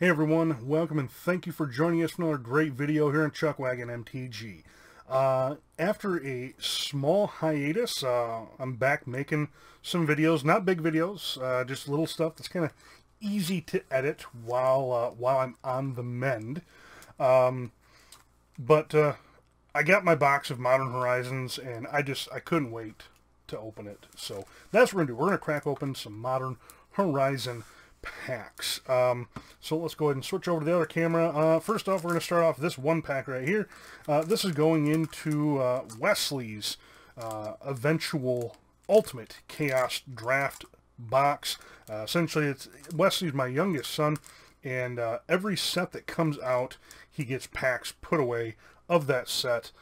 Hey everyone, welcome and thank you for joining us for another great video here on Chuckwagon MTG. After a small hiatus, I'm back making some videos, not big videos, just little stuff that's kind of easy to edit while I'm on the mend. But I got my box of Modern Horizons and I couldn't wait to open it. So that's what we're gonna do. We're gonna crack open some Modern Horizon packs. So let's go ahead and switch over to the other camera. First off, we're going to start off this one pack right here. This is going into Wesley's eventual Ultimate Chaos Draft box. Essentially, Wesley's my youngest son, and every set that comes out, he gets packs put away of that set.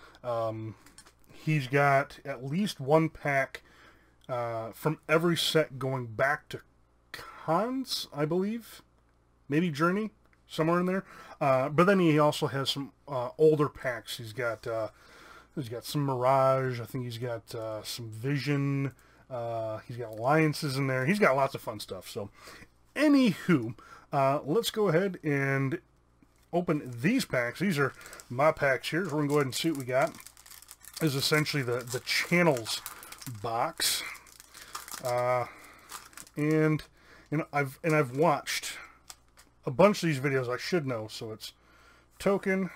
He's got at least one pack from every set going back to Khans, I believe, maybe Journey, somewhere in there. But then he also has some older packs. He's got some Mirage. I think he's got some Vision. He's got Alliances in there. He's got lots of fun stuff. So, anywho, let's go ahead and open these packs. These are my packs here. So we're gonna go ahead and see what we got. This is essentially the Channels box, And I've watched a bunch of these videos. I should know. So it's token.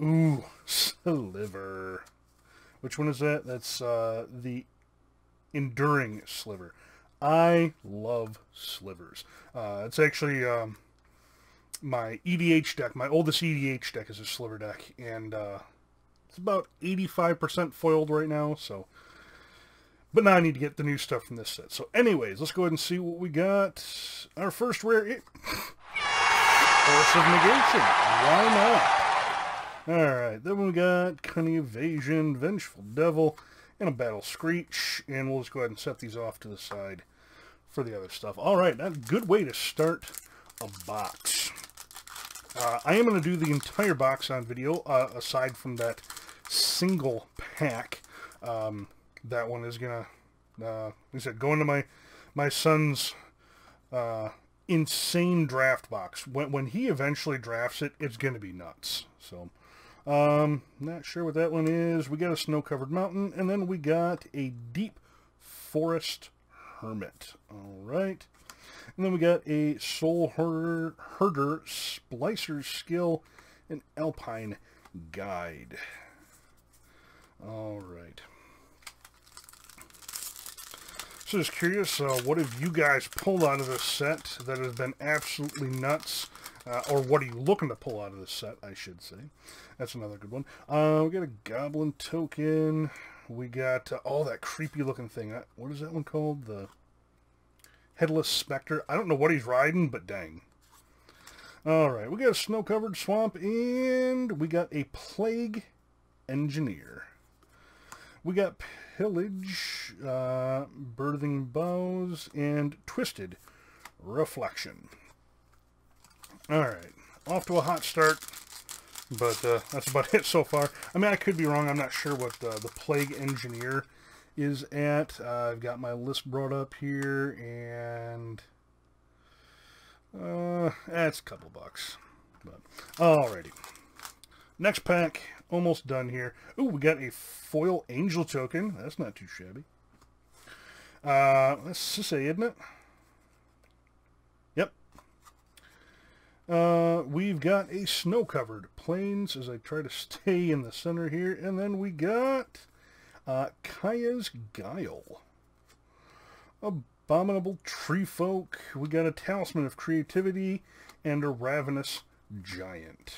Ooh, sliver. Which one is that? That's the enduring sliver. I love slivers. It's actually my EDH deck. My oldest EDH deck is a sliver deck, and it's about 85% foiled right now. So. But now I need to get the new stuff from this set. So anyways, let's go ahead and see what we got. Our first rare... Force of Negation. Why not? Alright, then we got Cunning Evasion, Vengeful Devil, and a Battle Screech. And we'll just go ahead and set these off to the side for the other stuff. Alright, that's a good way to start a box. I am going to do the entire box on video, aside from that single pack. That one is gonna, like I said, go into my son's insane draft box. When he eventually drafts it, it's gonna be nuts. So, not sure what that one is. We got a snow-covered mountain, and then we got a Deep Forest Hermit. All right, and then we got a Soul Herder, Splicer Skill, and Alpine Guide. All right. So just curious, what have you guys pulled out of this set that has been absolutely nuts? Or what are you looking to pull out of this set, I should say. That's another good one. We got a goblin token. We got all that creepy looking thing. What is that one called? The Headless Spectre. I don't know what he's riding, but dang. Alright, we got a snow-covered swamp, and we got a Plague Engineer. We got Pillage, Birthing Bows, and Twisted Reflection. Alright, off to a hot start, but that's about it so far. I mean, I could be wrong. I'm not sure what the Plague Engineer is at. I've got my list brought up here, and that's a couple bucks. But alrighty. Next pack, almost done here. Ooh, we got a foil angel token. That's not too shabby. That's Sisay, isn't it? Yep. We've got a snow-covered plains as I try to stay in the center here. And then we got Kaya's Guile. Abominable Tree Folk. We got a Talisman of Creativity and a Ravenous Giant.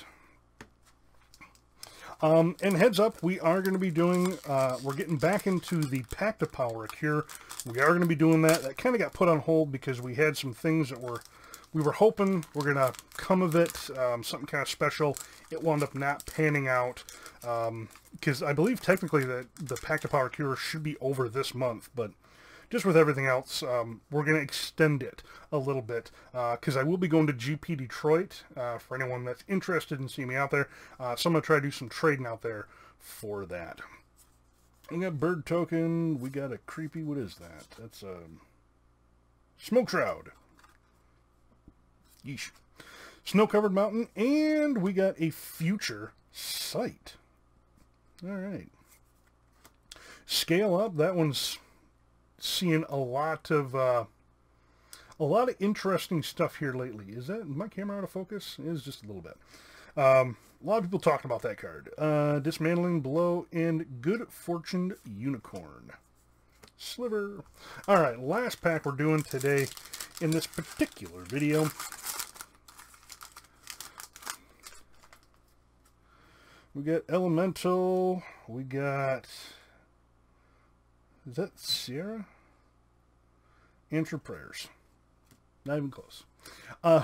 And heads up, we are going to be doing, we're getting back into the Pack to Power a Cure. We are going to be doing that. That kind of got put on hold because we had some things that we were hoping were going to come of it, something kind of special. It wound up not panning out, because I believe technically that the Pack to Power a Cure should be over this month, but just with everything else, we're going to extend it a little bit, because I will be going to GP Detroit, for anyone that's interested in seeing me out there. So I'm going to try to do some trading out there for that. We got bird token. We got a creepy, what is that? That's a Smoke Shroud. Yeesh. Snow-Covered Mountain, and we got a Future Sight. All right. Scale Up, that one's seeing a lot of interesting stuff here lately. Is that my camera out of focus? It is just a little bit. A lot of people talking about that card. Dismantling Blow and Good Fortune Unicorn. Sliver. All right, last pack we're doing today in this particular video. We got Elemental. We got... Is that Sierra? Answer Prayers. Not even close.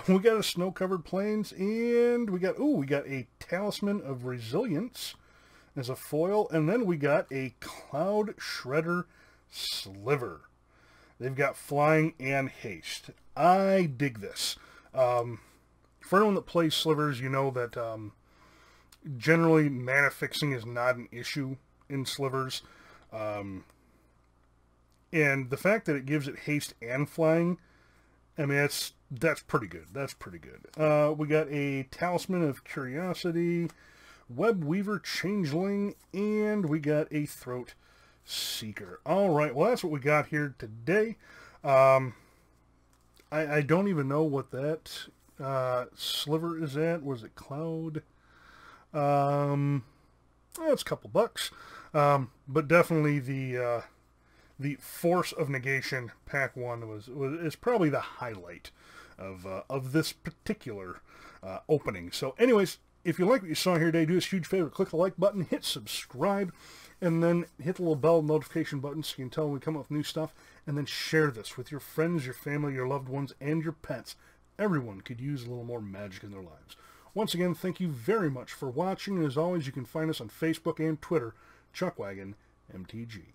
We got a Snow-Covered Plains, and we got, ooh, we got a Talisman of Resilience as a foil, and then we got a Cloud Shredder Sliver. They've got flying and haste. I dig this. For anyone that plays slivers, you know that generally mana fixing is not an issue in slivers. And the fact that it gives it haste and flying, I mean, that's pretty good. That's pretty good. We got a Talisman of Curiosity, Web Weaver Changeling, and we got a Throat Seeker. All right, well, that's what we got here today. I don't even know what that sliver is at. Was it Cloud? It's a couple bucks, but definitely the Force of Negation pack one is probably the highlight of this particular opening. So, anyways, if you like what you saw here today, do us a huge favor: click the like button, hit subscribe, and then hit the little bell notification button so you can tell when we come up with new stuff. And then share this with your friends, your family, your loved ones, and your pets. Everyone could use a little more magic in their lives. Once again, thank you very much for watching. And as always, you can find us on Facebook and Twitter, Chuckwagon MTG.